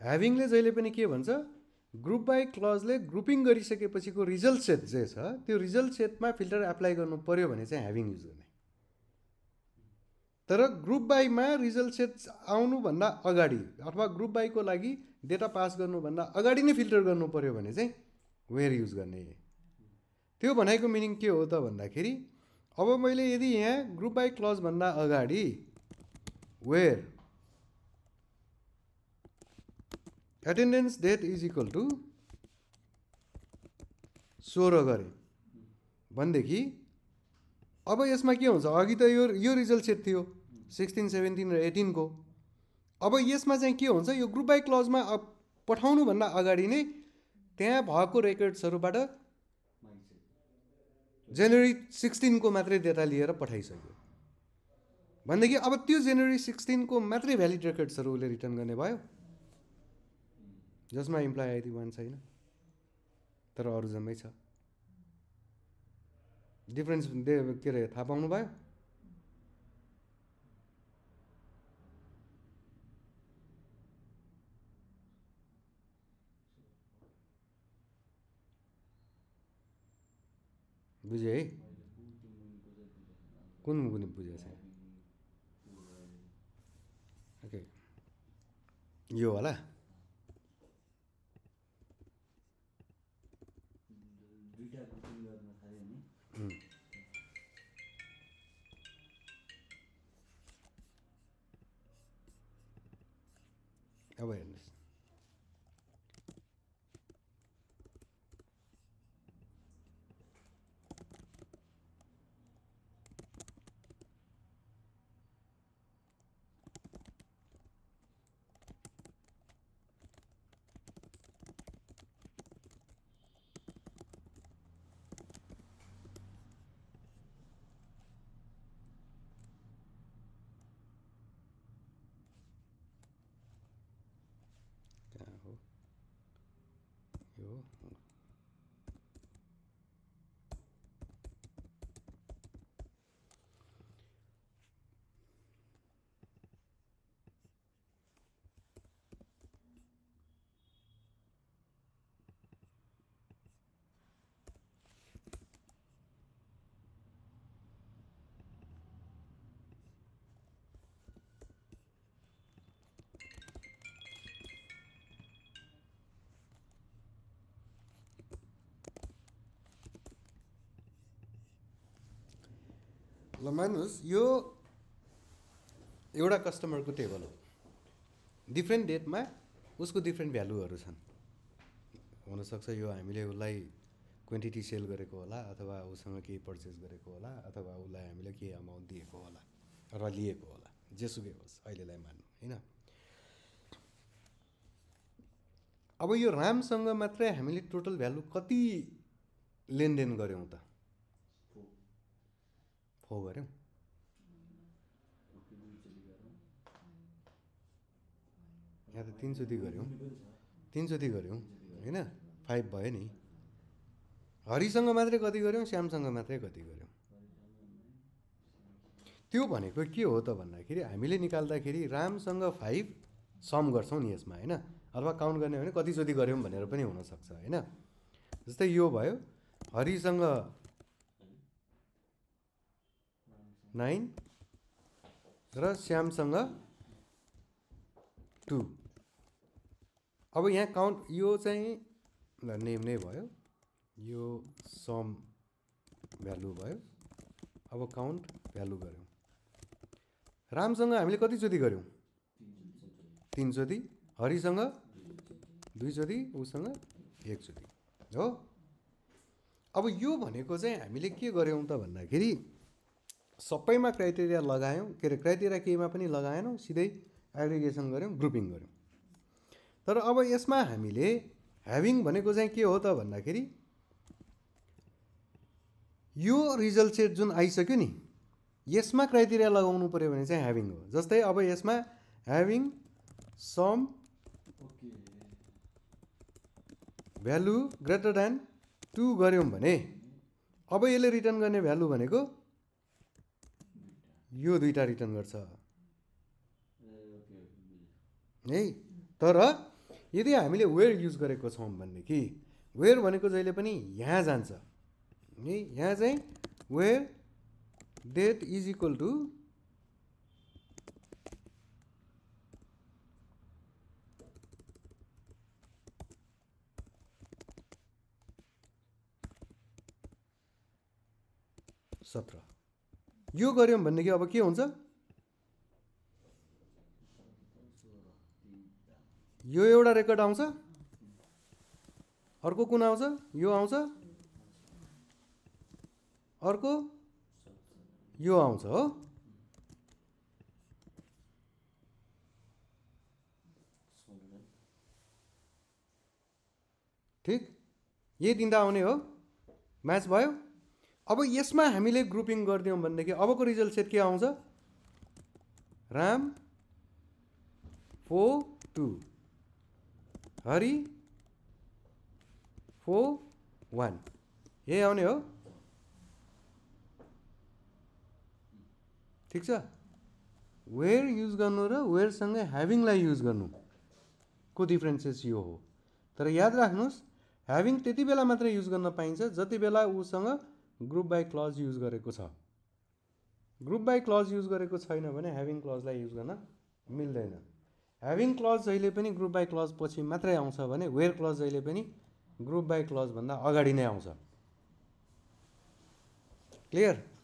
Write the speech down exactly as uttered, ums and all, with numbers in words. Having ले जहिले पनि के भन्छ ग्रुप बाइ क्लज ले ग्रुपिङ गरिसकेपछिको रिजल्ट सेट जे छ त्यो रिजल्ट सेटमा फिल्टर अप्लाई गर्नु पर्यो भने चाहिँ ह्याभिङ युज गर्ने तर ग्रुप बाइ मा रिजल्ट सेट आउनु भन्दा अगाडि अथवा ग्रुप बाइ को लागि डेटा पास गर्नु भन्दा अगाडि नै फिल्टर गर्नु पर्यो भने चाहिँ वेयर युज गर्ने त्यो भनेको मिनिङ के हो त भन्दाखेरि अब मैले यदि यहाँ ग्रुप बाइ क्लज भन्दा अगाडि where attendance date is equal to सोह्र गरे भन्देखि अब यसमा के हुन्छ अघि त यो यो रिजल्ट सेट थियो सोह्र सत्रह र अठार को अब यसमा चाहिँ के हुन्छ यो ग्रुप बाइ क्लज मा पठाउनु भन्दा अगाडि नै त्यहाँ भएको रेकर्ड्सहरुबाट जनवरी सोह्र को मात्रै डेटा लिएर पठाइसक्यो भन्देखि अब त्यो जनवरी सोह्र को मात्रै भ्यालिड रेकर्ड्सहरु उले रिटर्न गर्ने भयो जसमा इम्प्लाई आइडी वान छैन तर अरु जम्मै छ डिफरेन्स के रे थाहा पाउनु भयो बुझे है कुन कुन बुझेछ ओके यो वाला Awareness. ल मान्नुस् यो एउटा कस्टमरको टेबल हो डिफरेन्ट डेटमा उसको डिफरेन्ट भ्यालुहरु छन् हुन सक्छ यो हामीले उलाई क्वान्टिटी सेल गरेको होला अथवा उसँग के पर्चेस गरेको होला अथवा उलाई हामीले के अमाउन्ट दिएको होला र लिएको होला जेसुकै होस् अहिलेलाई मान्नु हैन अब यो रामसँग मात्रै हामीले टोटल भ्यालु कति लेनदेन गर्यौं त हो गरे यहाँ त तीन चोटी गर्यौं तीन चोटी गर्यौं हैन पाँच भयो नि हरिसँग मात्रै कति गर्यौं श्यामसँग मात्रै कति गर्यौं त्यो भनेको के हो त भन्दाखेरि हामीले निकाल्दाखेरि रामसँग पाँच सम गर्छौं नि यसमा हैन अथवा काउन्ट गर्ने हो भने कति चोटी गर्यौं भनेर पनि हुन सक्छ हैन जस्तै यो भयो हरिसँग nine र श्यामसँग two अब यहाँ काउन्ट यो चाहिँ नेम नै भयो यो सम भ्यालु भयो अब काउन्ट भ्यालु गर्यौं रामसँग हामीले कति चोटी गर्यौं तीन चोटी हरिसँग दुई चोटी उसँग एक चोटी हो अब यो भनेको चाहिँ हामीले के गर्यौं त भन्दाखेरि सबैमा क्राइटेरिया लगायौं के क्राइटेरिया केमा पनि लगाएनौं सिधै एग्रिगेसन गर्यौं ग्रुपिङ गर्यौं तर अब यसमा हामीले ह्याभिङ भनेको चाहिँ के हो त भन्दाखेरि यो रिजल्ट सेट जुन आइसक्यो नि यसमा क्राइटेरिया लगाउनु पर्यो भने चाहिँ ह्याभिङ हो जस्तै अब यसमा having sum okay value greater than two गर्यौं भने अब यसले रिटर्न गर्ने भ्यालु भनेको यो दुईटा रिटर्न गर्छ ए तर यदि हामीले वेयर युज गरेको छौं भन्ने कि वेयर भनेको जहिले पनि यहाँ जान्छ नि यहाँ चाहिँ where that is equal to seventeen यो गर्यौं भन्ने कि अब के हुन्छ यो एउटा रेकर्ड आउँछ अर्को कुन आउँछ यो आउँछ अर्को यो आउँछ हो ठीक यही दिँदा आउने हो म्याच भयो अब यसमा हामीले ग्रुपिङ गर्दियौं भन्ने कि अबको रिजल्ट सेट के आउँछ Ram four two Hari four one यही आउने हो ठीक छ वेयर युज गर्नु र वेयर सँगै ह्याभिङ लाई युज गर्नु को डिफरेन्सेस यो हो तर याद राख्नुस् ह्याभिङ त्यतिबेला मात्र युज गर्न पाइन्छ जतिबेला उसँग ग्रुप बाइ क्लज युज गरेको छ ग्रुप बाइ क्लज युज गरेको छैन भने ह्याभिङ क्लज लाई युज गर्न मिल्दैन ह्याभिङ क्लज जहिले पनि ग्रुप बाइ क्लज पछि मात्रै आउँछ भने वेयर क्लज जहिले पनि ग्रुप बाइ क्लज भन्दा अगाडि नै आउँछ क्लियर